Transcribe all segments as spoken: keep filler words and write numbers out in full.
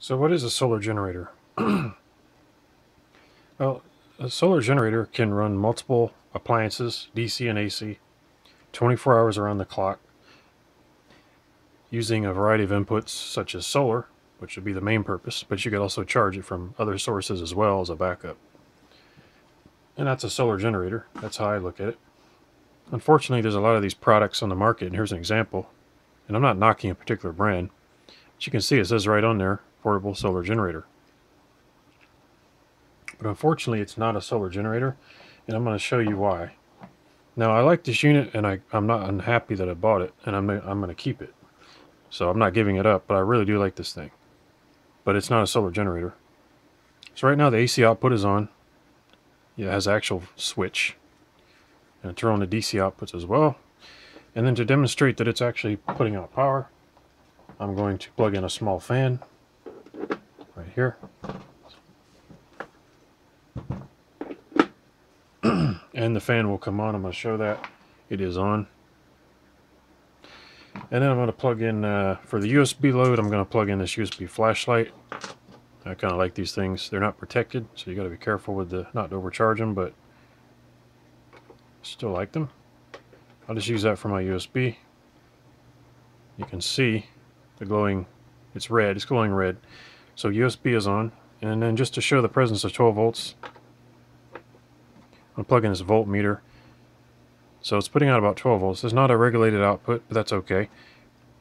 So what is a solar generator? Well, a solar generator can run multiple appliances, D C and A C, twenty-four hours around the clock, using a variety of inputs such as solar, which would be the main purpose, but you could also charge it from other sources as well as a backup. And that's a solar generator. That's how I look at it. Unfortunately, there's a lot of these products on the market, and here's an example. And I'm not knocking a particular brand, but you can see it says right on there, portable solar generator. But unfortunately, it's not a solar generator, and I'm going to show you why. Now, I like this unit, and I, I'm not unhappy that I bought it, and I'm, I'm going to keep it. So I'm not giving it up, but I really do like this thing. But it's not a solar generator. So right now, the A C output is on. It has an actual switch. And it's on the D C outputs as well. And then to demonstrate that it's actually putting out power, I'm going to plug in a small fan right here. And the fan will come on. I'm going to show that it is on. And then I'm going to plug in, uh, for the U S B load, I'm going to plug in this U S B flashlight. I kind of like these things. They're not protected, so you got to be careful with the, not to overcharge them, but still like them. I'll just use that for my U S B. You can see the glowing, it's red, it's glowing red. So U S B is on. And then just to show the presence of twelve volts, I'm plugging this voltmeter. So it's putting out about twelve volts. It's not a regulated output, but that's okay.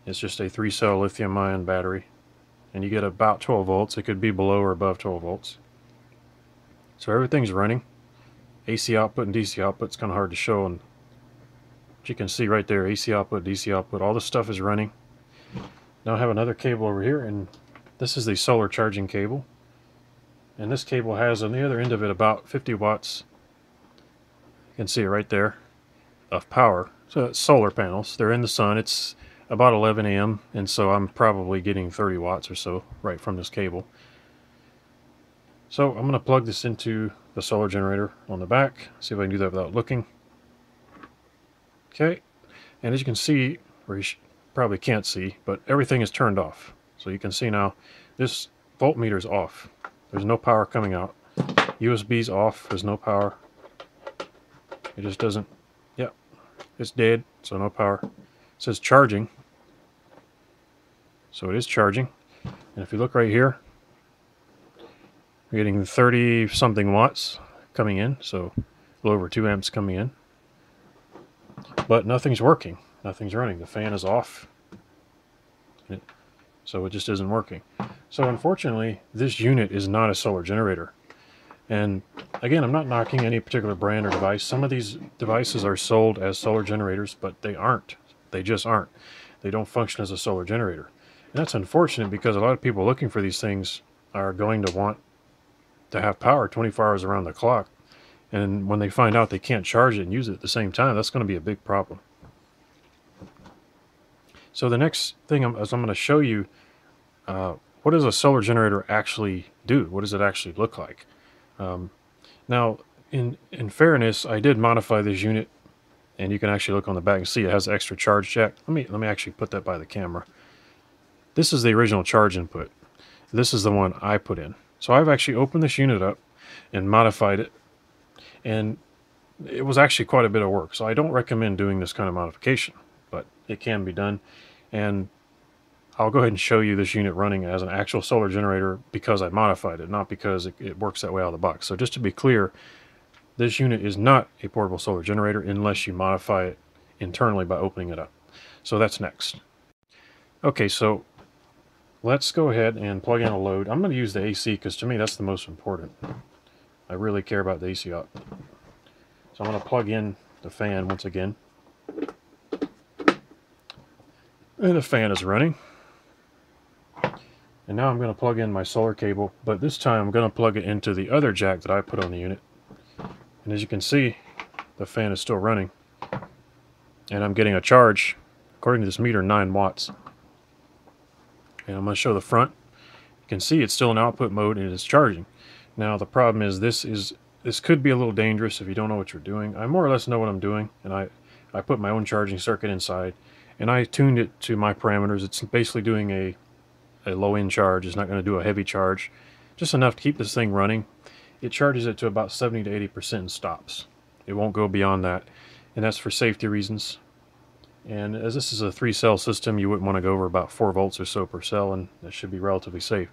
It's just a three-cell lithium-ion battery. And you get about twelve volts. It could be below or above twelve volts. So everything's running. A C output and D C output, it's kind of hard to show. And you can see right there, A C output, D C output, all this stuff is running. Now I have another cable over here, and this is the solar charging cable. And this cable has on the other end of it about fifty watts. You can see it right there, of power. So it's solar panels. They're in the sun. It's about eleven a m and so I'm probably getting thirty watts or so right from this cable. So I'm going to plug this into the solar generator on the back. See if I can do that without looking. Okay, and as you can see, or you probably can't see, but everything is turned off. So you can see now this voltmeter is off. There's no power coming out. U S B's off. There's no power. It just doesn't. Yep, it's dead. So no power. It says charging. So it is charging. And if you look right here, we're getting thirty something watts coming in. So a little over two amps coming in. But nothing's working. Nothing's running. The fan is off. So it just isn't working. So unfortunately, this unit is not a solar generator. And again, I'm not knocking any particular brand or device. Some of these devices are sold as solar generators, but they aren't. They just aren't. They don't function as a solar generator. And that's unfortunate because a lot of people looking for these things are going to want to have power twenty-four hours around the clock. And when they find out they can't charge it and use it at the same time, that's going to be a big problem. So the next thing I'm, is I'm going to show you uh, what does a solar generator actually do? What does it actually look like? Um, now, in, in fairness, I did modify this unit, and you can actually look on the back and see it has an extra charge jack. Let me, let me actually put that by the camera. This is the original charge input. This is the one I put in. So I've actually opened this unit up and modified it. And it was actually quite a bit of work, so I don't recommend doing this kind of modification, but it can be done. And I'll go ahead and show you this unit running as an actual solar generator because I modified it, not because it, it works that way out of the box. So just to be clear, this unit is not a portable solar generator unless you modify it internally by opening it up. So that's next. Okay, so let's go ahead and plug in a load. I'm going to use the A C because to me that's the most important. I really care about the A C output. So I'm going to plug in the fan once again. And the fan is running. And now I'm going to plug in my solar cable, but this time I'm going to plug it into the other jack that I put on the unit. And as you can see, the fan is still running. And I'm getting a charge, according to this meter, nine watts. And I'm going to show the front. You can see it's still in output mode and it is charging. Now the problem is this is this could be a little dangerous if you don't know what you're doing. I more or less know what I'm doing, and I, I put my own charging circuit inside, and I tuned it to my parameters. It's basically doing a, a low-end charge. It's not going to do a heavy charge. Just enough to keep this thing running. It charges it to about seventy to eighty percent and stops. It won't go beyond that, and that's for safety reasons. And as this is a three-cell system, you wouldn't want to go over about four volts or so per cell, and that should be relatively safe.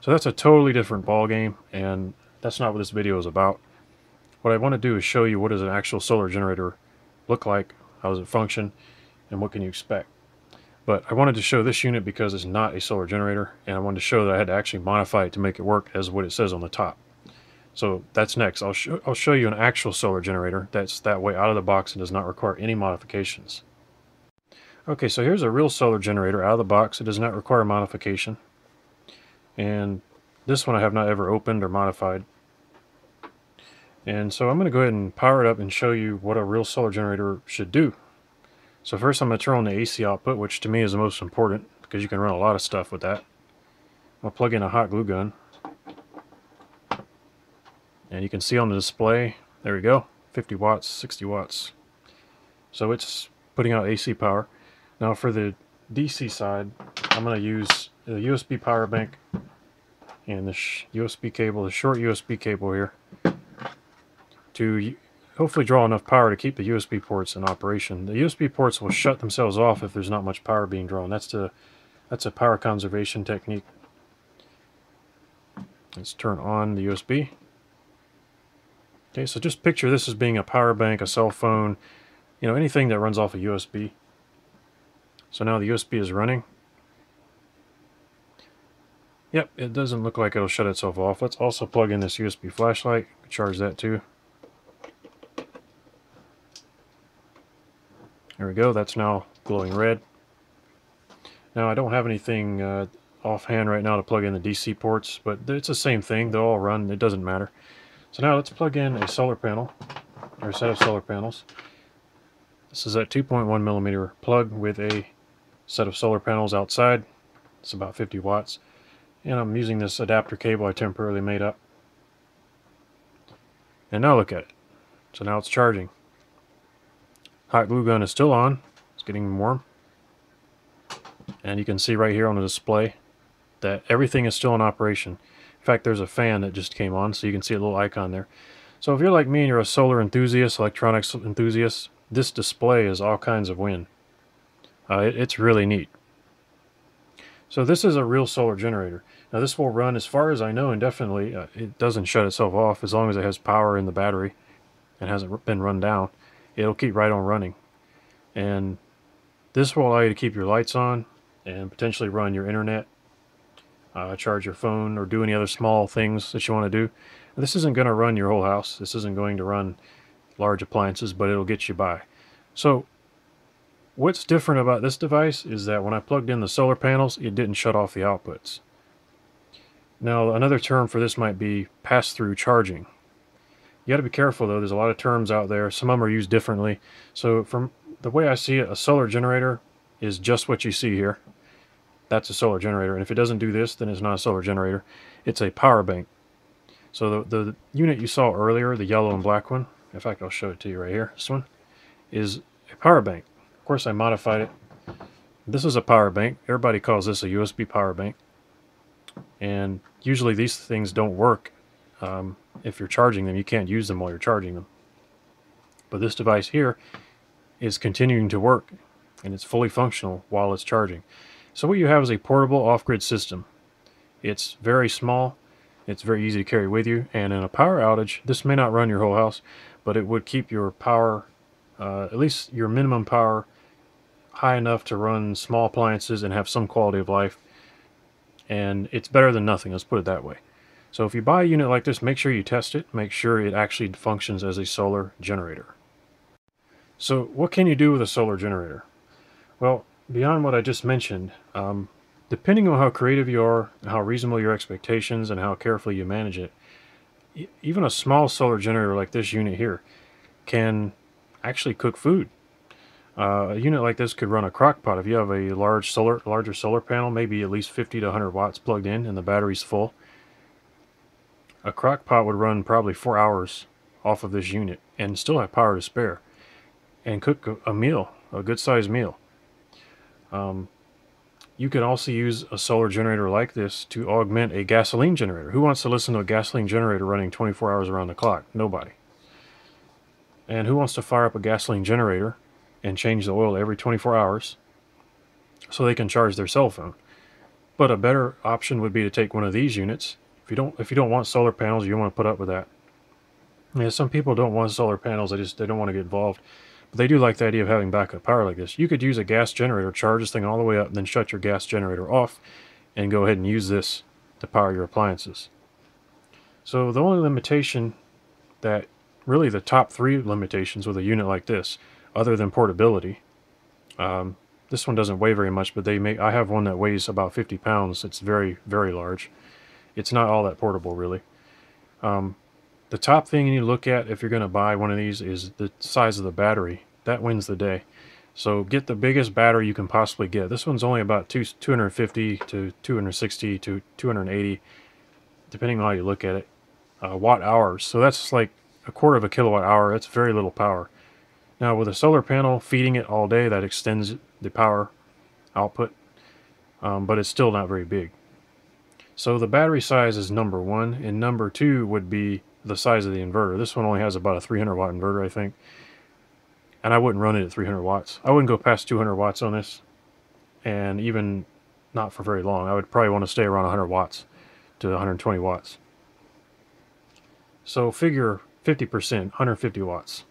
So that's a totally different ball game, and that's not what this video is about. What I want to do is show you what does an actual solar generator look like, how does it function, and what can you expect. But I wanted to show this unit because it's not a solar generator, and I wanted to show that I had to actually modify it to make it work as what it says on the top. So that's next. I'll, sh I'll show you an actual solar generator that's that way out of the box and does not require any modifications. Okay, so here's a real solar generator out of the box. It does not require modification. And this one I have not ever opened or modified. And so I'm going to go ahead and power it up and show you what a real solar generator should do. So first I'm going to turn on the A C output, which to me is the most important because you can run a lot of stuff with that. I'm going to plug in a hot glue gun. And you can see on the display, there we go, fifty watts, sixty watts. So it's putting out A C power. Now for the D C side, I'm going to use a U S B power bank and this U S B cable, the short U S B cable here, to hopefully draw enough power to keep the U S B ports in operation. The U S B ports will shut themselves off if there's not much power being drawn. That's, the, that's a power conservation technique. Let's turn on the U S B. Okay, so just picture this as being a power bank, a cell phone, you know, anything that runs off a U S B. So now the U S B is running. Yep, it doesn't look like it'll shut itself off. Let's also plug in this U S B flashlight, charge that too. There we go, that's now glowing red. Now I don't have anything uh, offhand right now to plug in the D C ports, but it's the same thing, they'll all run, it doesn't matter. So now let's plug in a solar panel, or a set of solar panels. This is that two point one millimeter plug with a set of solar panels outside. It's about fifty watts. And I'm using this adapter cable I temporarily made up. And now look at it. So now it's charging. Hot glue gun is still on. It's getting warm. And you can see right here on the display that everything is still in operation. In fact, there's a fan that just came on, so you can see a little icon there. So if you're like me and you're a solar enthusiast, electronics enthusiast, this display is all kinds of win. Uh, it, it's really neat. So this is a real solar generator. Now this will run, as far as I know, indefinitely. Uh, it doesn't shut itself off as long as it has power in the battery and hasn't been run down. It'll keep right on running. And this will allow you to keep your lights on and potentially run your internet. Uh, charge your phone or do any other small things that you want to do. Now, this isn't going to run your whole house. This isn't going to run large appliances, but it'll get you by. So what's different about this device is that when I plugged in the solar panels, it didn't shut off the outputs. Now another term for this might be pass-through charging. You got to be careful though. There's a lot of terms out there. Some of them are used differently. So from the way I see it, a solar generator is just what you see here. That's a solar generator, and if it doesn't do this, then it's not a solar generator. It's a power bank. So the, the unit you saw earlier, the yellow and black one, in fact I'll show it to you right here, this one, is a power bank. Of course I modified it. This is a power bank. Everybody calls this a U S B power bank. And usually these things don't work um, if you're charging them. You can't use them while you're charging them. But this device here is continuing to work, and it's fully functional while it's charging. So what you have is a portable off-grid system. It's very small, it's very easy to carry with you, and in a power outage, this may not run your whole house, but it would keep your power, uh, at least your minimum power, high enough to run small appliances and have some quality of life. And it's better than nothing, let's put it that way. So if you buy a unit like this, make sure you test it, make sure it actually functions as a solar generator. So what can you do with a solar generator? Well, beyond what I just mentioned, um, depending on how creative you are, how reasonable your expectations, and how carefully you manage it, e even a small solar generator like this unit here can actually cook food. Uh, a unit like this could run a crock pot. If you have a large solar, larger solar panel, maybe at least fifty to one hundred watts plugged in and the battery's full, a crock pot would run probably four hours off of this unit and still have power to spare and cook a meal, a good sized meal. Um, You could also use a solar generator like this to augment a gasoline generator. Who wants to listen to a gasoline generator running twenty-four hours around the clock? Nobody. And who wants to fire up a gasoline generator and change the oil every twenty-four hours so they can charge their cell phone? But a better option would be to take one of these units. If you don't, if you don't want solar panels, you don't want to put up with that. Yeah, some people don't want solar panels. They just they don't want to get involved. But they do like the idea of having backup power like this. You could use a gas generator, charge this thing all the way up, and then shut your gas generator off and go ahead and use this to power your appliances. So the only limitation that, really the top three limitations with a unit like this, other than portability, um, this one doesn't weigh very much, but they may, I have one that weighs about fifty pounds. It's very, very large. It's not all that portable, really. Um, the top thing you need to look at if you're going to buy one of these is the size of the battery. That wins the day. So get the biggest battery you can possibly get. This one's only about two, 250 to 260 to 280, depending on how you look at it, uh, watt hours. So that's like a quarter of a kilowatt hour. That's very little power. Now with a solar panel, feeding it all day, that extends the power output, um, but it's still not very big. So the battery size is number one, and number two would be the size of the inverter. This one only has about a three hundred watt inverter, I think, and I wouldn't run it at three hundred watts. I wouldn't go past two hundred watts on this, and even not for very long. I would probably want to stay around one hundred watts to one hundred twenty watts. So figure fifty percent, one hundred fifty watts.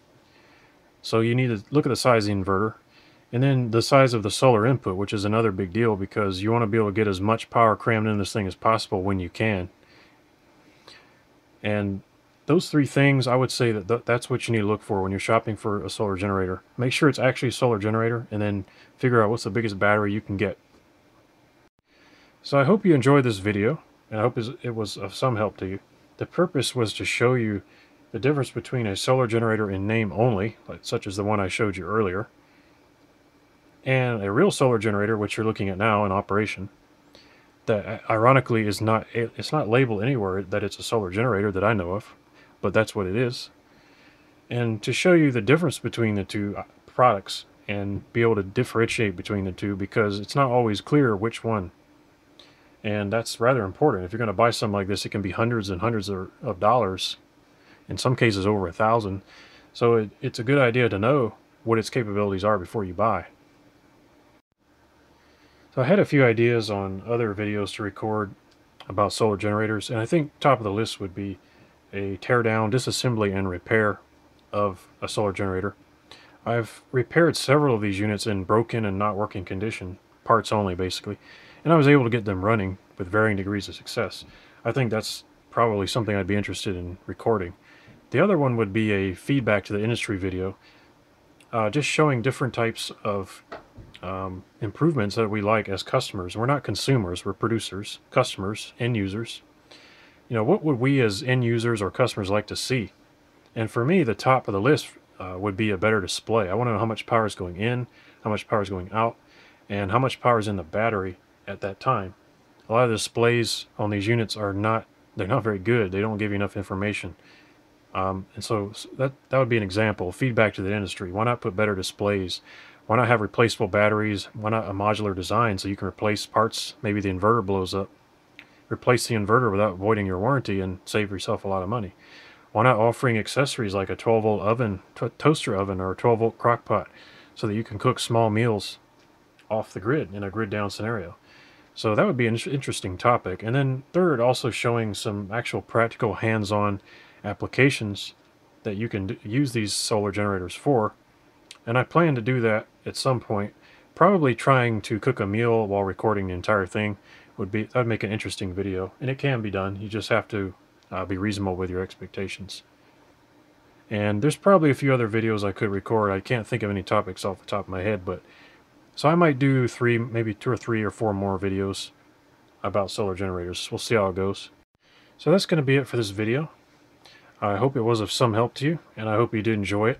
So you need to look at the size of the inverter, and then the size of the solar input, which is another big deal, because you want to be able to get as much power crammed in this thing as possible when you can. And those three things, I would say that th that's what you need to look for when you're shopping for a solar generator. Make sure it's actually a solar generator, and then figure out what's the biggest battery you can get. So I hope you enjoyed this video, and I hope it was of some help to you. The purpose was to show you the difference between a solar generator in name only, like, such as the one I showed you earlier, and a real solar generator, which you're looking at now in operation, that ironically is not, it's not labeled anywhere that it's a solar generator that I know of, but that's what it is. And to show you the difference between the two products and be able to differentiate between the two, because it's not always clear which one. And that's rather important. If you're going to buy something like this, it can be hundreds and hundreds of, of dollars, in some cases over a thousand. So it, it's a good idea to know what its capabilities are before you buy. So I had a few ideas on other videos to record about solar generators, and I think top of the list would be a teardown, disassembly, and repair of a solar generator. I've repaired several of these units in broken and not working condition, parts only basically, and I was able to get them running with varying degrees of success. I think that's probably something I'd be interested in recording. The other one would be a feedback to the industry video, uh, just showing different types of Um, improvements that we like as customers. We're not consumers, we're producers, customers, end users. You know, what would we as end users or customers like to see? And for me, the top of the list uh, would be a better display. I want to know how much power is going in, how much power is going out, and how much power is in the battery at that time. A lot of the displays on these units are not, they're not very good. They don't give you enough information. Um, and so that, that would be an example. Feedback to the industry. Why not put better displays? Why not have replaceable batteries? Why not a modular design so you can replace parts? Maybe the inverter blows up. Replace the inverter without voiding your warranty and save yourself a lot of money. Why not offering accessories like a twelve volt oven, to toaster oven, or a twelve volt crock pot so that you can cook small meals off the grid in a grid down scenario? So that would be an interesting topic. And then third, also showing some actual practical hands-on applications that you can use these solar generators for. And I plan to do that at some point. Probably trying to cook a meal while recording the entire thing would be, that'd make an interesting video. And it can be done. You just have to uh, be reasonable with your expectations. And there's probably a few other videos I could record. I can't think of any topics off the top of my head, but so I might do three, maybe two or three or four more videos about solar generators. We'll see how it goes. So that's going to be it for this video. I hope it was of some help to you, and I hope you did enjoy it.